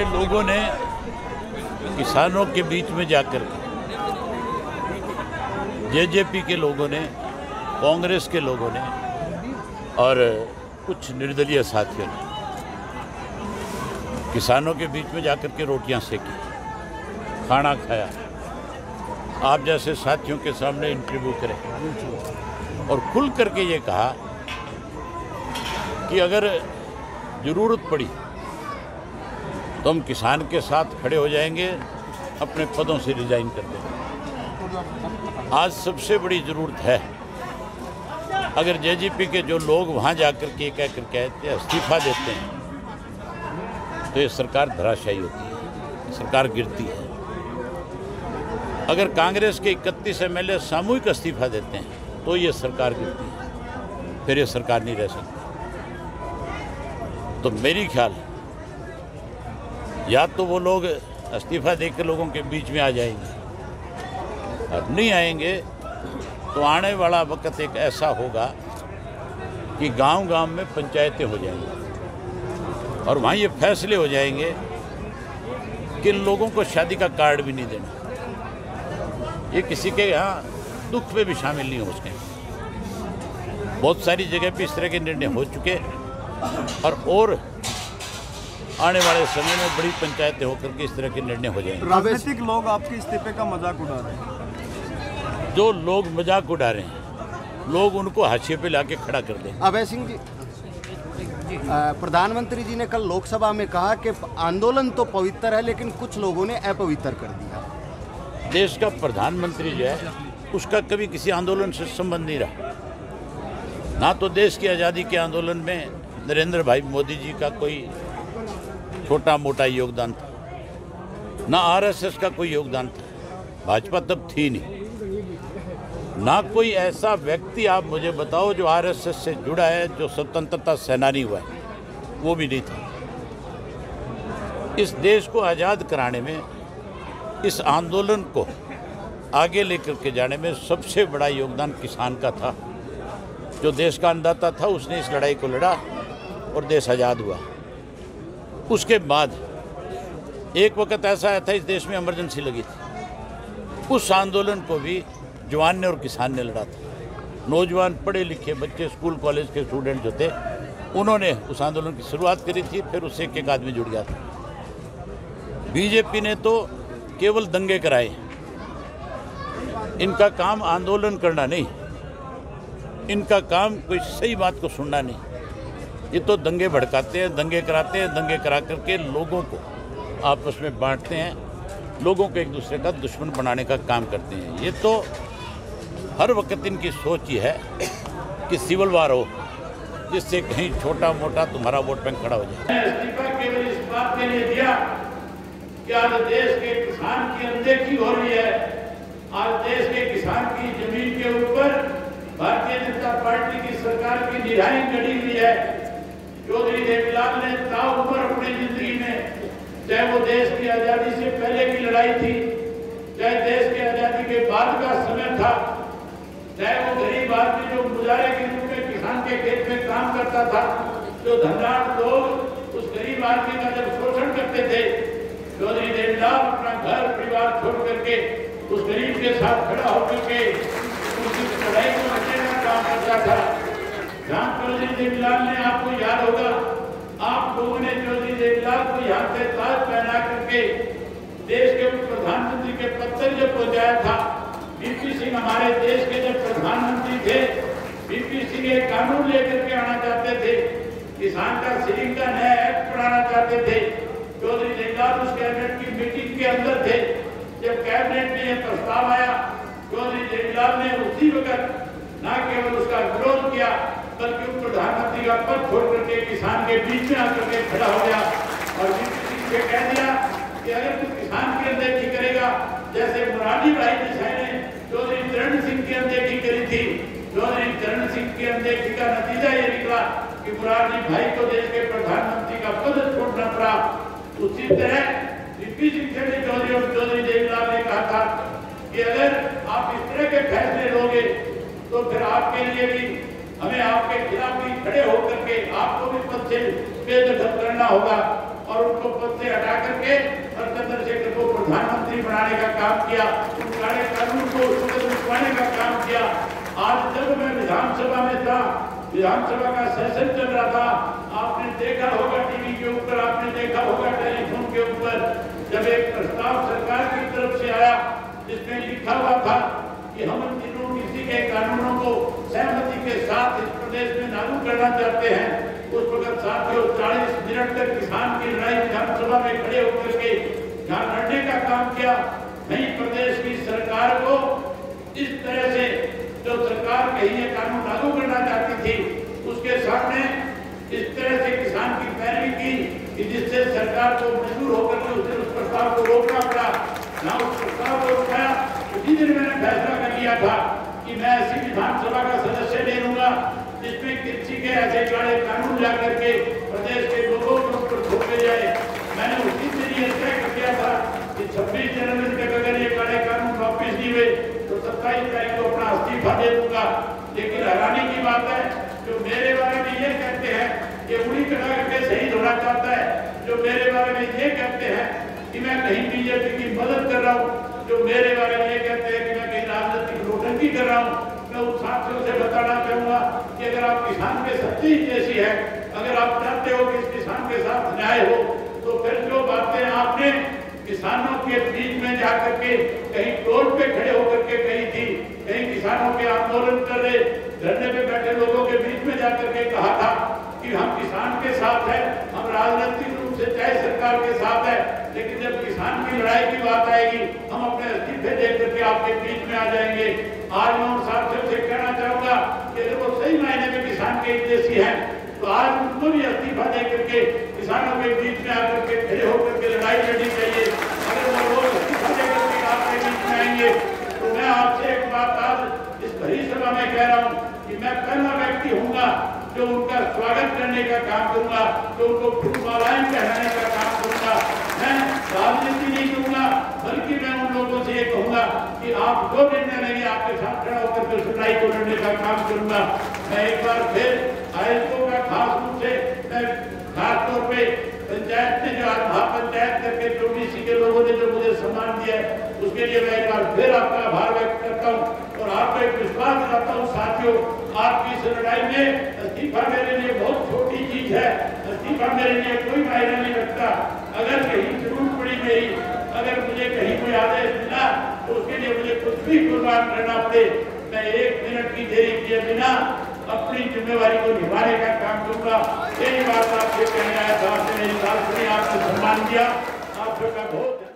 सारे लोगों ने किसानों के बीच में जाकर के, जेजेपी के लोगों ने, कांग्रेस के लोगों ने और कुछ निर्दलीय साथियों ने किसानों के बीच में जाकर के रोटियां सेकी, खाना खाया, आप जैसे साथियों के सामने इंटरव्यू करें और खुल करके ये कहा कि अगर ज़रूरत पड़ी तो हम किसान के साथ खड़े हो जाएंगे, अपने पदों से रिजाइन कर देंगे। आज सबसे बड़ी ज़रूरत है, अगर जेजेपी के जो लोग वहाँ जाकर के कह कर कहते हैं, इस्तीफा देते हैं, तो ये सरकार धराशायी होती है, सरकार गिरती है। अगर कांग्रेस के 31 MLA सामूहिक इस्तीफा देते हैं तो ये सरकार गिरती है, फिर ये सरकार नहीं रह सकती। तो मेरी ख्याल है या तो वो लोग इस्तीफा देकर लोगों के बीच में आ जाएंगे, और नहीं आएंगे तो आने वाला वक्त एक ऐसा होगा कि गांव-गांव में पंचायतें हो जाएंगी और वहाँ ये फैसले हो जाएंगे कि लोगों को शादी का कार्ड भी नहीं देना, ये किसी के यहाँ दुख में भी शामिल नहीं हो सके। बहुत सारी जगह पे इस तरह के निर्णय हो चुके और आने वाले समय में बड़ी पंचायतें होकर के इस तरह के निर्णय हो जाएंगे। राजनीतिक लोग आपके इस्तीफे का मजाक उड़ा रहे हैं, जो लोग मजाक उड़ा रहे हैं लोग उनको हाशिए पे लाके खड़ा कर दें। अभय सिंह जी, प्रधानमंत्री जी ने कल लोकसभा में कहा कि आंदोलन तो पवित्र है लेकिन कुछ लोगों ने अपवित्र कर दिया। देश का प्रधानमंत्री जो है उसका कभी किसी आंदोलन से संबंध नहीं रहा, ना तो देश की आज़ादी के आंदोलन में नरेंद्र भाई मोदी जी का कोई छोटा मोटा योगदान था, ना आरएसएस का कोई योगदान था, भाजपा तब थी नहीं, ना कोई ऐसा व्यक्ति आप मुझे बताओ जो आरएसएस से जुड़ा है, जो स्वतंत्रता सेनानी हुआ है, वो भी नहीं था। इस देश को आज़ाद कराने में, इस आंदोलन को आगे लेकर के जाने में सबसे बड़ा योगदान किसान का था, जो देश का अन्नदाता था, उसने इस लड़ाई को लड़ा और देश आज़ाद हुआ। उसके बाद एक वक्त ऐसा आया था इस देश में इमरजेंसी लगी थी, उस आंदोलन को भी जवान ने और किसान ने लड़ा था। नौजवान पढ़े लिखे बच्चे, स्कूल कॉलेज के स्टूडेंट जो थे, उन्होंने उस आंदोलन की शुरुआत करी थी, फिर उससे एक एक आदमी जुड़ गया था। बीजेपी ने तो केवल दंगे कराए, इनका काम आंदोलन करना नहीं, इनका काम कोई सही बात को सुनना नहीं, ये तो दंगे भड़काते हैं, दंगे कराते हैं, दंगे करा करके लोगों को आपस में बांटते हैं, लोगों को एक दूसरे का दुश्मन बनाने का काम करते हैं। ये तो हर वक्त इनकी सोच ही है कि सिविल वार हो, जिससे कहीं छोटा मोटा तुम्हारा वोट बैंक खड़ा हो जाए। आज देश के किसान की अनदेखी हो रही है, आज देश के किसान की जमीन के ऊपर भारतीय जनता पार्टी की सरकार की निराई गड़ी हुई है। चौधरी देवीलाल ने दाव पर अपनी जिंदगी में, चाहे वो देश की आजादी से पहले की लड़ाई थी, चाहे देश की आजादी के बाद का समय था, चाहे वो गरीब आदमी जो मुजाहरे के रूप में किसान के खेत में काम करता था, जो धनाढ़ लोग उस गरीब आदमी का जब शोषण करते थे, चौधरी देवीलाल अपना घर परिवार छोड़ करके उस गरीब के साथ खड़ा होकर के उसकी लड़ाई को लड़ने का काम करता था। जहाँ चौधरी देवीलाल ने, आपको याद होगा, आप लोगों ने चौधरी देवीलाल को यहाँ से ताज पहना करके देश के प्रधानमंत्री के पद तक जब पहुँचाया था। BP सिंह हमारे देश के जब प्रधानमंत्री थे, BP सिंह एक कानून लेकर के आना चाहते थे, किसान का सीलिंग का नया एक्ट बनाना चाहते थे। चौधरी देवीलाल उस कैबिनेट की मीटिंग के अंदर थे, जब कैबिनेट में यह प्रस्ताव आया, चौधरी देवीलाल ने उसी वक्त न केवल उसका विरोध किया बल्कि उप प्रधानमंत्री का पद छोड़ करके किसान के बीच में आकर के खड़ा हो गया और ये कह दिया कि अगर तू किसान की अनदेखी करेगा, जैसे मुरारी भाई देसाई ने चौधरी चरण सिंह की अनदेखी करी थी, चौधरी चरण सिंह की अनदेखी का नतीजा ये निकला कि मुरारी भाई को देश के प्रधानमंत्री का पद छोड़ना पड़ा। उसी तरह बी पी सिंह ने चौधरी देवीलाल ने कहा था कि अगर आप इस तरह के फैसले लोगे तो फिर आपके लिए भी, हमें आपके खिलाफ भी खड़े होकर के आपको भी पद से बेदखल करना होगा और उनको पद से हटा करके और चंद्रशेखर को प्रधानमंत्री बनाने का काम किया, सारे कानून को उठाने का काम किया। आज जब मैं विधानसभा में था, विधानसभा का सेशन चल रहा था, आपने देखा होगा टीवी के ऊपर, आपने देखा होगा टेलीफोन के ऊपर, जब एक प्रस्ताव सरकार की तरफ से आया जिसमें लिखा हुआ था कि हम इन तीनों किसी के कानूनों को सहमति के साथ इस प्रदेश में लागू करना चाहते हैं, उस वक्त साथियों 40 मिनट तक किसान की लड़ाई विधानसभा में खड़े होकर के यहाँ लड़ने का काम किया। नहीं, प्रदेश की सरकार को इस तरह से जो सरकार कहीं ये कानून लागू करना चाहती थी उसके सामने इस तरह से किसान की पैरवी की कि जिससे सरकार को मजबूर होकर के उसने उस प्रस्ताव को रोकना पड़ा। ना उस प्रस्ताव को उठाया, उसी दिन मैंने फैसला कर लिया था कि मैं ऐसी विधानसभा का सदस्य नहीं रहूंगा जिसमें कृषि के ऐसे काले कानून ला करके प्रदेश के लोगों को ऊपर थोपे जाए। मैंने उसी दिन यह तय कर दिया था कि 26 जनवरी तक अगर ये काले कानून वापिस नहीं हुए तो 27 तारीख को अपना इस्तीफा दे दूंगा। लेकिन हैरानी की बात है जो मेरे बारे में ये कहते हैं कि उड़ी कटा करके शहीद होना चाहता है, जो मेरे बारे में ये कहते हैं कि मैं कहीं बीजेपी की मदद कर रहा हूँ, जो मेरे बारे में ये कहते हैं कि मैं कहीं राजनीतिक नोटंकी कर रहा हूँ, मैं उस साथियों से बताना चाहूँगा कि अगर आप किसान के सच्ची जैसी है, अगर आप चाहते हो कि इस किसान के साथ न्याय हो, तो फिर जो बातें आपने किसानों के बीच में जा करके कहीं टोल पे खड़े होकर के कही थी, कहीं किसानों के आंदोलन कर रहे धरने पे बैठे लोगों के बीच में जाकर के कहा था कि हम किसान के साथ है, हम राजनीतिक रूप से चाहे सरकार के साथ है, लेकिन जब किसान की लड़ाई की बात आएगी हम अपने अस्तीफे दे करके आपके बीच में आ जाएंगे। आज मैं उन साथियों से कहना चाहूंगा कि वो सही मायने में किसान के हितैषी हैं, तो आज उनको भी अस्तीफा दे करके किसानों के बीच में आकर के खड़े होकर के लड़ाई लड़नी चाहिए। अगर वो लोग अस्तीफा दे करके आपके बीच में आएंगे तो मैं आपसे एक बात आज इस भरी सभा में कह रहा हूँ कि मैं पहला व्यक्ति होऊंगा जो उनका स्वागत करने का काम करूंगा, जो उनको फूलमालाएं पहनाने का काम करूंगा। मैं राजनीति नहीं करूंगा, बल्कि मैं उन लोगों से ये कहूंगा कि आप जो निर्णय लेंगे आपके साथ खड़ा होकर के सुनाई को लड़ने का काम करूंगा। मैं एक बार फिर आयसों का खास रूप से मैं खास तौर पे पंचायत ने जो आज महापंचायत करके चौबीसी के लोगों ने जो मुझे सम्मान दिया है उसके लिए मैं एक बार फिर आपका आभार व्यक्त करता हूँ और आपको एक विश्वास दिलाता हूँ साथियों, आपकी इस लड़ाई में अस्तीफा मेरे लिए बहुत छोटी चीज है, अस्तीफा मेरे लिए कोई मायने नहीं रखता। अगर कहीं जरूरत पड़ी मेरी, अगर मुझे कहीं कोई आदेश मिला तो उसके लिए मुझे कुछ भी कुर्बान करना पड़े, मैं 1 मिनट की देरी किए बिना अपनी जिम्मेवारी को निभाने का काम करूंगा। यही बात आपसे कहने आया था, आपने मेरी बात सुनी, आपने सम्मान दिया, आप सबका बहुत